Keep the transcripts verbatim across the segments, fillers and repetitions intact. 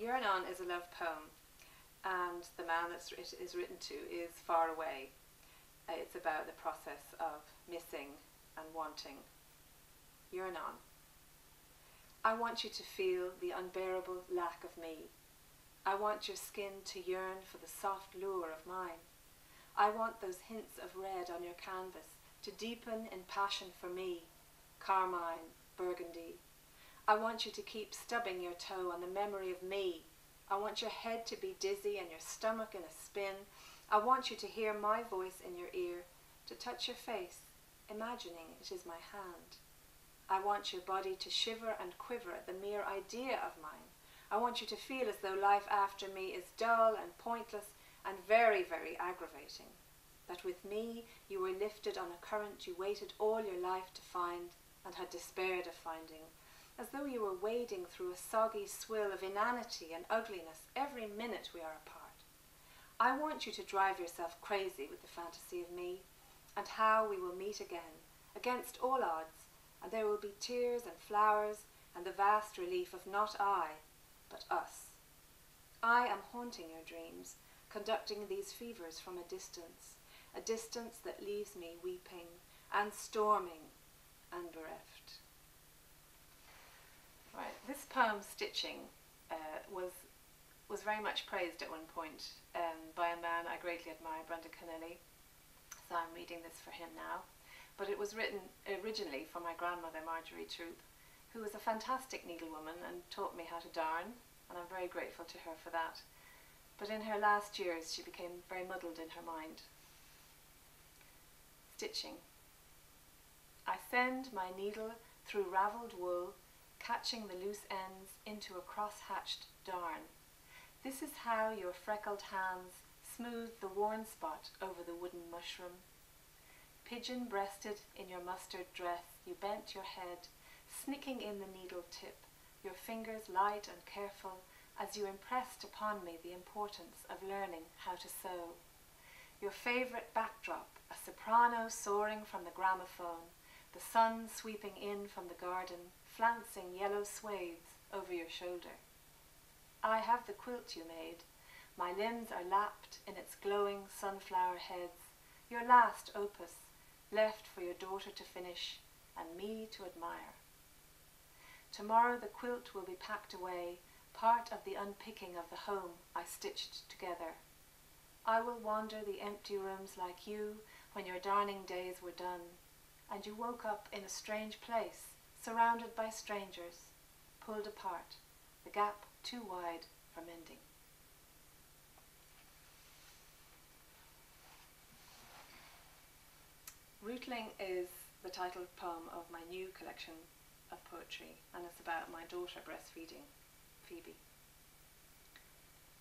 Yearn On is a love poem, and the man that it is written to is far away. It's about the process of missing and wanting. Yearn On. I want you to feel the unbearable lack of me. I want your skin to yearn for the soft lure of mine. I want those hints of red on your canvas to deepen in passion for me, carmine, burgundy. I want you to keep stubbing your toe on the memory of me. I want your head to be dizzy and your stomach in a spin. I want you to hear my voice in your ear, to touch your face, imagining it is my hand. I want your body to shiver and quiver at the mere idea of mine. I want you to feel as though life after me is dull and pointless and very, very aggravating. That with me you were lifted on a current you waited all your life to find and had despaired of finding, as though you were wading through a soggy swill of inanity and ugliness every minute we are apart. I want you to drive yourself crazy with the fantasy of me, and how we will meet again, against all odds, and there will be tears and flowers, and the vast relief of not I, but us. I am haunting your dreams, conducting these fevers from a distance, a distance that leaves me weeping, and storming, and bereft. Right, this poem, Stitching, uh, was was very much praised at one point um, by a man I greatly admire, Brendan Kennelly, so I'm reading this for him now. But it was written originally for my grandmother, Marjorie Troop, who was a fantastic needlewoman and taught me how to darn, and I'm very grateful to her for that. But in her last years, she became very muddled in her mind. Stitching. I send my needle through ravelled wool, catching the loose ends into a cross-hatched darn. This is how your freckled hands smooth the worn spot over the wooden mushroom. Pigeon-breasted in your mustard dress, you bent your head, snicking in the needle tip, your fingers light and careful, as you impressed upon me the importance of learning how to sew. Your favourite backdrop, a soprano soaring from the gramophone, the sun sweeping in from the garden, flouncing yellow swathes over your shoulder. I have the quilt you made. My limbs are lapped in its glowing sunflower heads, your last opus, left for your daughter to finish and me to admire. Tomorrow the quilt will be packed away, part of the unpicking of the home I stitched together. I will wander the empty rooms like you when your darning days were done, and you woke up in a strange place, surrounded by strangers, pulled apart, the gap too wide for mending. Rootling is the title poem of my new collection of poetry, and it's about my daughter breastfeeding, Phoebe.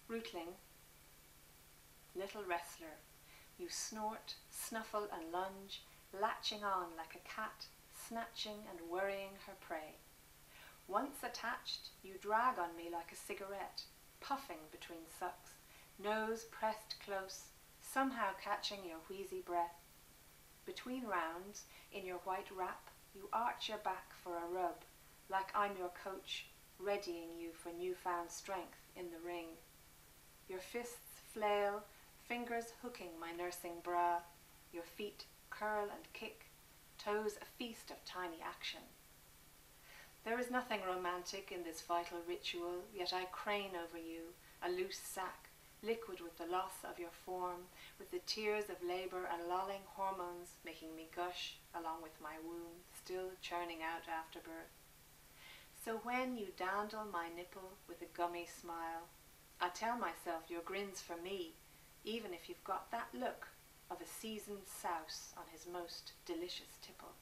Rootling. Little wrestler, you snort, snuffle and lunge, latching on like a cat, snatching and worrying her prey. Once attached, you drag on me like a cigarette, puffing between sucks, nose pressed close, somehow catching your wheezy breath. Between rounds, in your white wrap, you arch your back for a rub, like I'm your coach, readying you for newfound strength in the ring. Your fists flail, fingers hooking my nursing bra, your feet curl and kick, toes a feast of tiny action. There is nothing romantic in this vital ritual, yet I crane over you, a loose sack, liquid with the loss of your form, with the tears of labour and lolling hormones making me gush along with my womb, still churning out after birth. So when you dandle my nipple with a gummy smile, I tell myself your grin's for me, even if you've got that look of a seasoned souse on his most delicious tipple.